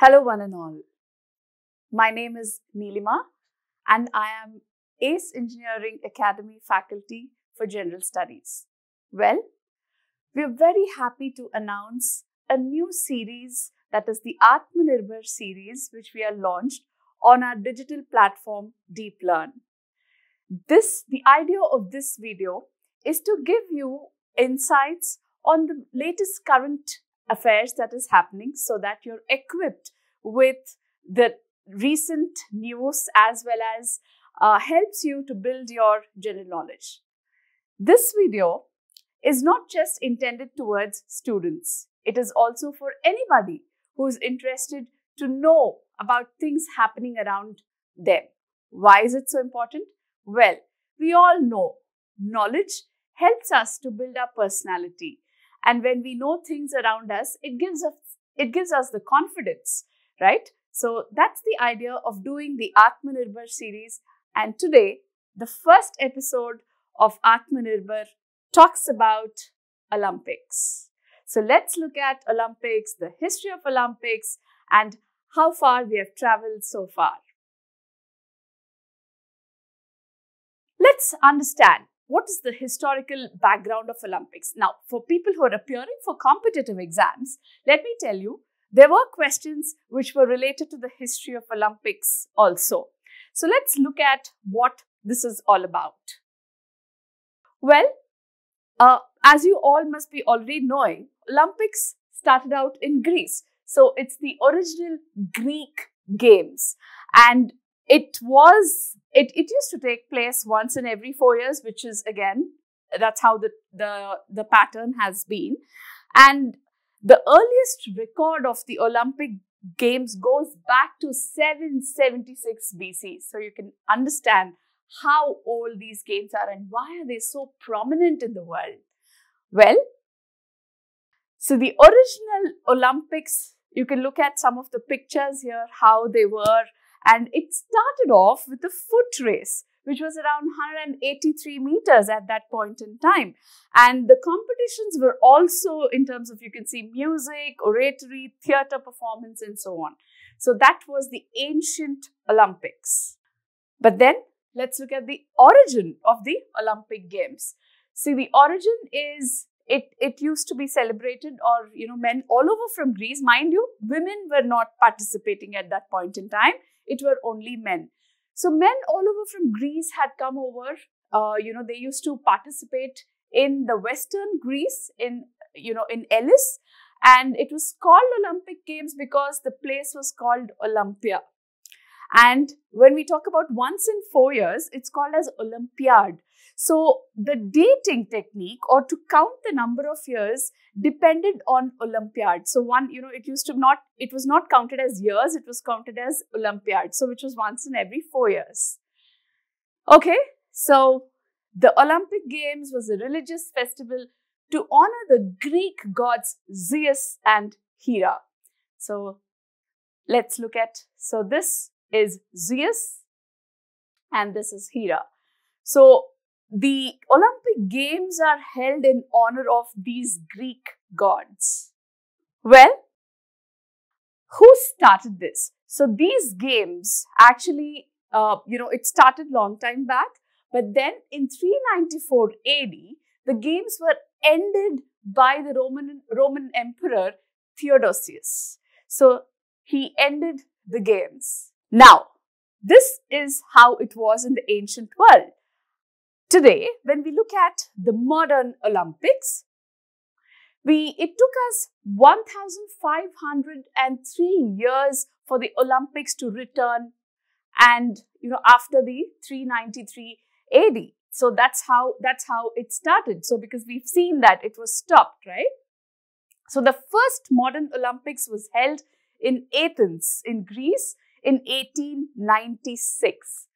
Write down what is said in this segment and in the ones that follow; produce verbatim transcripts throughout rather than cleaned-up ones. Hello one and all, my name is Neelima and I am ACE Engineering Academy faculty for General Studies. Well, we are very happy to announce a new series, that is the Atmanirbhar series, which we have launched on our digital platform Deep Learn. This, the idea of this video is to give you insights on the latest current affairs that is happening so that you're equipped with the recent news as well as uh, helps you to build your general knowledge. This video is not just intended towards students. It is also for anybody who is interested to know about things happening around them. Why is it so important? Well, we all know knowledge helps us to build our personality. And when we know things around us, it gives us, it gives us the confidence, right? So that's the idea of doing the Atmanirbhar series. And today, the first episode of Atmanirbhar talks about Olympics. So let's look at Olympics, the history of Olympics, and how far we have traveled so far. Let's understand. What is the historical background of Olympics? Now, for people who are appearing for competitive exams, let me tell you, there were questions which were related to the history of Olympics also. So let's look at what this is all about. Well, uh, as you all must be already knowing, Olympics started out in Greece. So it's the original Greek games, and It was, it, it used to take place once in every four years, which is again, that's how the, the, the pattern has been. And the earliest record of the Olympic Games goes back to seven seventy-six B C. So you can understand how old these games are and why are they so prominent in the world. Well, so the original Olympics, you can look at some of the pictures here, how they were. And it started off with a foot race, which was around one hundred eighty-three meters at that point in time. And the competitions were also in terms of, you can see, music, oratory, theatre performance, and so on. So that was the ancient Olympics. But then let's look at the origin of the Olympic Games. See, the origin is It, it used to be celebrated, or, you know, men all over from Greece. Mind you, women were not participating at that point in time. It were only men. So men all over from Greece had come over. Uh, you know, they used to participate in the Western Greece, in, you know, in Elis. And it was called Olympic Games because the place was called Olympia. And when we talk about once in four years, it's called as Olympiad. So the dating technique, or to count the number of years, depended on Olympiad. So one, you know, it used to not, it was not counted as years, it was counted as Olympiad. So which was once in every four years. Okay, so the Olympic Games was a religious festival to honor the Greek gods Zeus and Hera. So let's look at, so this is Zeus and this is Hera. So the Olympic Games are held in honor of these Greek gods. Well, who started this? So these games actually, uh, you know, it started long time back, but then in three ninety-four A D, the games were ended by the Roman, Roman Emperor Theodosius. So he ended the games. Now, this is how it was in the ancient world. Today, when we look at the modern Olympics, we, it took us one thousand five hundred three years for the Olympics to return, and, you know, after the three ninety-three A D. So that's how, that's how it started. So because we've seen that it was stopped, right? So the first modern Olympics was held in Athens in Greece in eighteen ninety-six.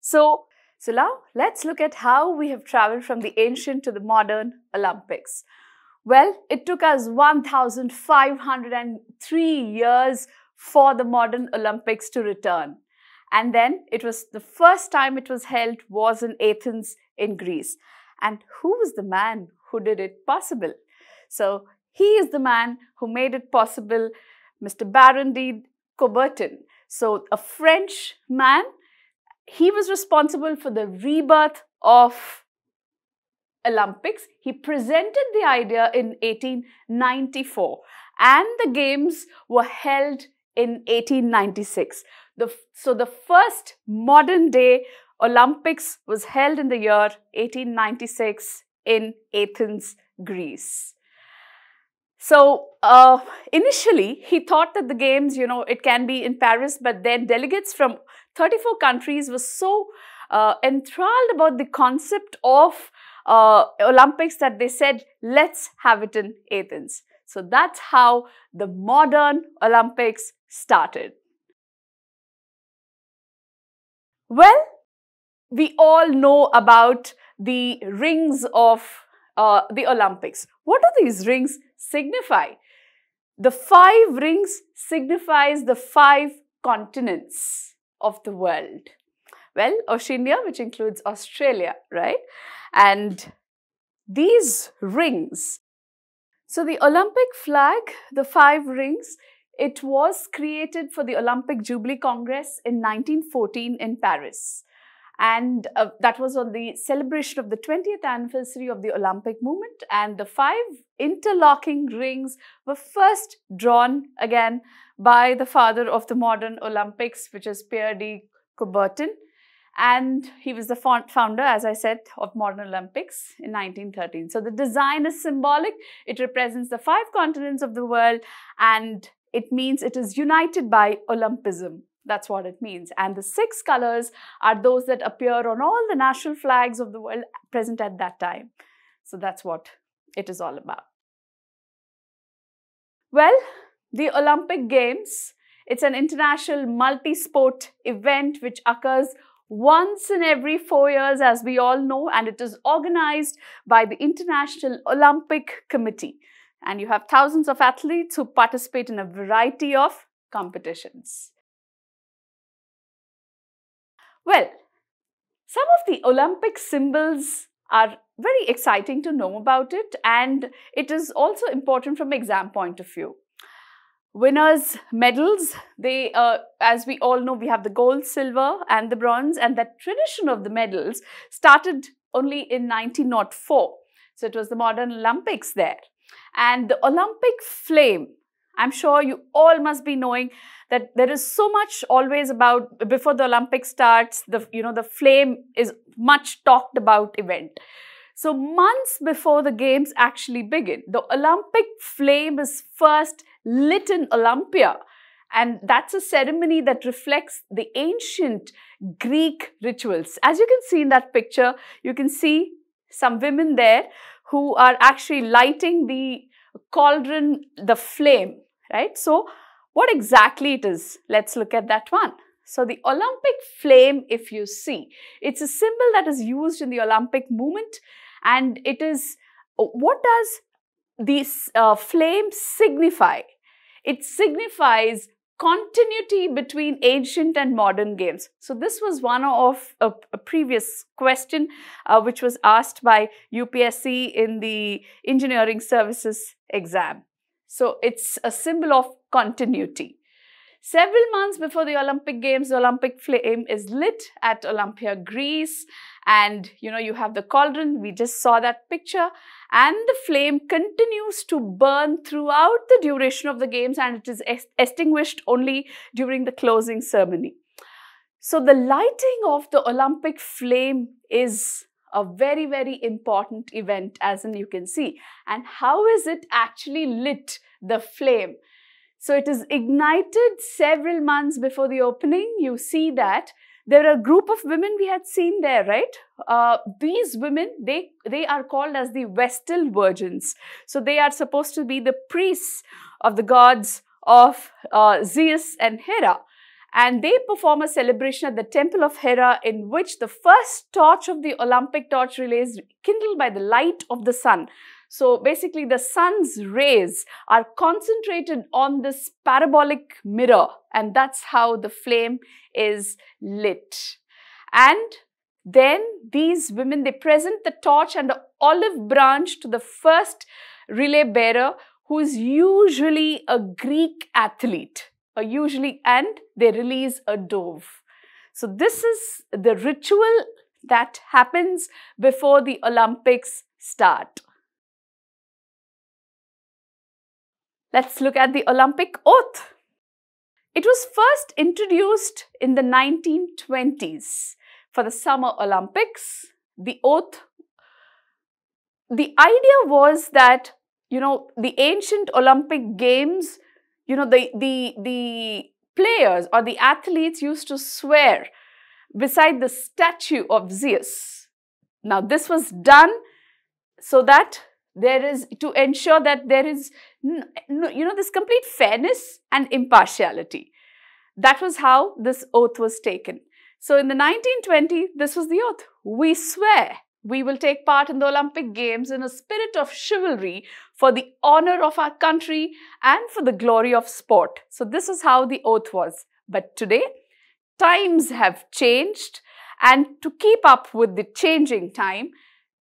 So So now, let's look at how we have traveled from the ancient to the modern Olympics. Well, it took us one thousand five hundred three years for the modern Olympics to return. And then, it was the first time it was held was in Athens in Greece. And who was the man who did it possible? So, he is the man who made it possible, Mister Baron de Coubertin. So a French man, he was responsible for the rebirth of Olympics. He presented the idea in eighteen ninety-four and the games were held in eighteen ninety-six. The, so the first modern day Olympics was held in the year eighteen ninety-six in Athens, Greece. So uh, initially he thought that the games, you know, it can be in Paris, but then delegates from thirty-four countries were so uh, enthralled about the concept of Uh, Olympics that they said, let's have it in Athens. So that's how the modern Olympics started. Well, we all know about the rings of uh, the Olympics. What do these rings signify? The five rings signifies the five continents of the world. Well, Oceania, which includes Australia, right? And these rings, so the Olympic flag, the five rings, it was created for the Olympic Jubilee Congress in nineteen fourteen in Paris. And uh, that was on the celebration of the twentieth anniversary of the Olympic movement. And the five interlocking rings were first drawn again by the father of the modern Olympics, which is Pierre de Coubertin. And he was the founder, as I said, of modern Olympics in nineteen thirteen. So the design is symbolic. It represents the five continents of the world and it means it is united by Olympism. That's what it means. And the six colors are those that appear on all the national flags of the world present at that time. So that's what it is all about. Well, the Olympic Games, it's an international multi-sport event which occurs once in every four years, as we all know, and it is organized by the International Olympic Committee. And you have thousands of athletes who participate in a variety of competitions. Well, some of the Olympic symbols are very exciting to know about it, and it is also important from exam point of view. Winners' medals, they, uh, as we all know, we have the gold, silver and the bronze, and that tradition of the medals started only in nineteen oh four. So it was the modern Olympics there. And the Olympic flame, I'm sure you all must be knowing that there is so much always about, before the Olympics starts, the, you know, the flame is much talked about event. So months before the games actually begin, the Olympic flame is first lit in Olympia. And that's a ceremony that reflects the ancient Greek rituals. As you can see in that picture, you can see some women there who are actually lighting the cauldron, the flame, right? So what exactly it is? Let's look at that one. So the Olympic flame, if you see, it's a symbol that is used in the Olympic movement. And it is, what does this uh, flame signify? It signifies continuity between ancient and modern games. So this was one of a, a previous question uh, which was asked by U P S C in the engineering services exam. So it's a symbol of continuity. Several months before the Olympic Games, the Olympic flame is lit at Olympia, Greece. And, you know, you have the cauldron. We just saw that picture. And the flame continues to burn throughout the duration of the Games. And it is extinguished only during the closing ceremony. So the lighting of the Olympic flame is a very, very important event, as in you can see. And how is it actually lit, the flame? So it is ignited several months before the opening. You see that there are a group of women we had seen there, right? Uh, these women, they, they are called as the Vestal Virgins. So they are supposed to be the priests of the gods of uh, Zeus and Hera. And they perform a celebration at the temple of Hera in which the first torch of the Olympic torch relay is kindled by the light of the sun. So basically the sun's rays are concentrated on this parabolic mirror, and that's how the flame is lit. And then these women, they present the torch and the olive branch to the first relay bearer, who is usually a Greek athlete. uh, usually, and they release a dove. So this is the ritual that happens before the Olympics start. Let's look at the Olympic oath. It was first introduced in the nineteen twenties for the Summer Olympics. The oath, the idea was that, you know, the ancient Olympic Games, you know, the, the, the players or the athletes used to swear beside the statue of Zeus. Now, this was done so that there is, to ensure that there is, you know, this complete fairness and impartiality. That was how this oath was taken. So, in the nineteen twenties, this was the oath. We swear we will take part in the Olympic Games in a spirit of chivalry for the honor of our country and for the glory of sport. So, this is how the oath was. But today, times have changed, and to keep up with the changing time,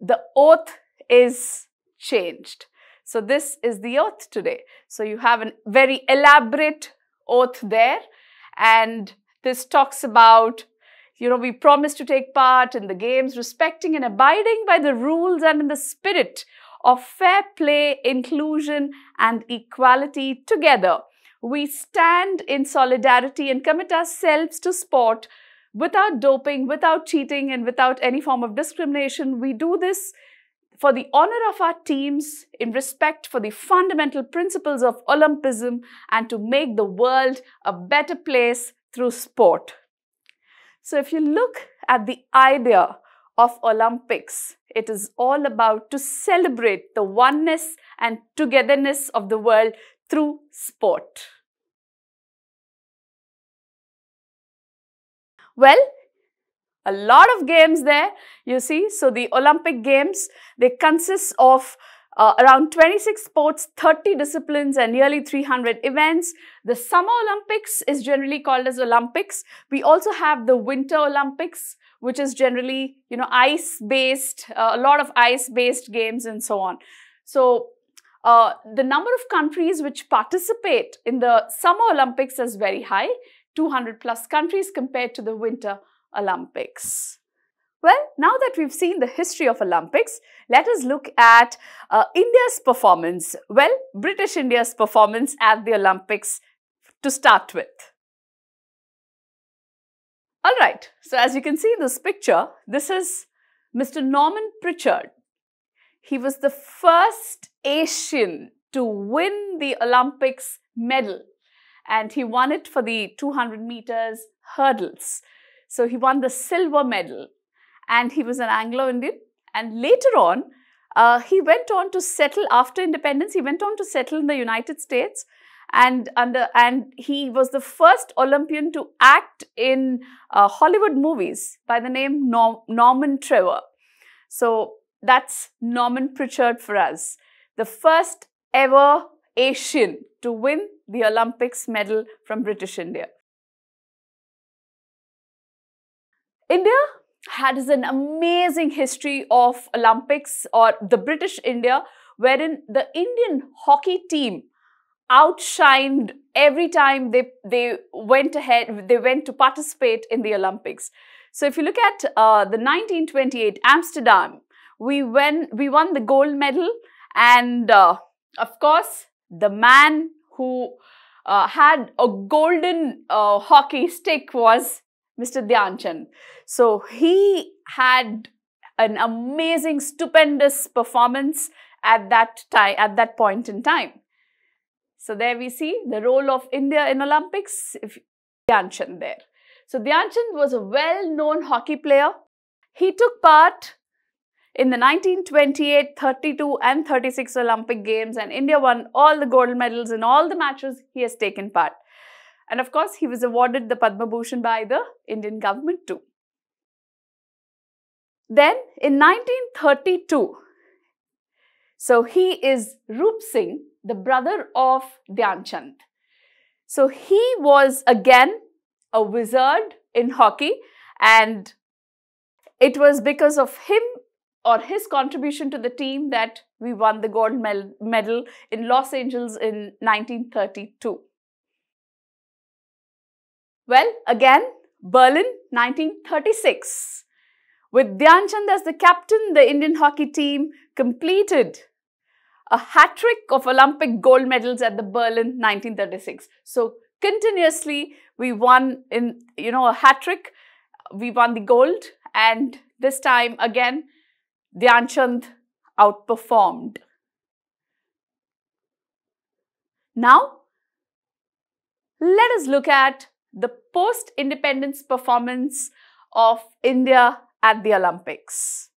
the oath is changed. So this is the oath today. So you have a very elaborate oath there, and this talks about, you know, we promise to take part in the games, respecting and abiding by the rules and in the spirit of fair play, inclusion and equality. Together, we stand in solidarity and commit ourselves to sport without doping, without cheating and without any form of discrimination. We do this for the honor of our teams, in respect for the fundamental principles of Olympism, and to make the world a better place through sport. So if you look at the idea of Olympics, it is all about to celebrate the oneness and togetherness of the world through sport. Well, a lot of games there, you see. So the Olympic Games, they consist of uh, around twenty-six sports, thirty disciplines and nearly three hundred events. The Summer Olympics is generally called as Olympics. We also have the Winter Olympics, which is generally, you know, ice-based, uh, a lot of ice-based games and so on. So uh, the number of countries which participate in the Summer Olympics is very high, two hundred plus countries compared to the Winter Olympics. Well, now that we've seen the history of Olympics, let us look at uh, India's performance. Well, British India's performance at the Olympics to start with. All right, so as you can see in this picture, this is Mister Norman Pritchard. He was the first Asian to win the Olympics medal, and he won it for the two hundred meters hurdles. So he won the silver medal, and he was an Anglo-Indian, and later on uh, he went on to settle after independence. He went on to settle in the United States, and under and he was the first Olympian to act in uh, Hollywood movies by the name Norm, Norman Trevor. So that's Norman Pritchard for us, the first ever Asian to win the Olympics medal from British India. India has an amazing history of Olympics, or the British India, wherein the Indian hockey team outshined every time they, they went ahead, they went to participate in the Olympics. So if you look at uh, the nineteen twenty-eight Amsterdam, we, went, we won the gold medal, and uh, of course, the man who uh, had a golden uh, hockey stick was Mister Dhyan Chand. So he had an amazing, stupendous performance at that time, at that point in time. So there we see the role of India in Olympics, Dhyan Chand there. So Dhyan Chand was a well-known hockey player. He took part in the nineteen twenty-eight, thirty-two and thirty-six Olympic Games, and India won all the gold medals in all the matches he has taken part. And of course, he was awarded the Padma Bhushan by the Indian government too. Then in nineteen thirty-two, so he is Roop Singh, the brother of Dhyan Chand. So he was again a wizard in hockey, and it was because of him or his contribution to the team that we won the gold medal in Los Angeles in nineteen thirty-two. Well, again, Berlin, nineteen thirty-six. With Dhyan Chand as the captain, the Indian hockey team completed a hat-trick of Olympic gold medals at the Berlin nineteen thirty-six. So continuously, we won in, you know, a hat-trick. We won the gold, and this time again, Dhyan Chand outperformed. Now, let us look at the post-independence performance of India at the Olympics.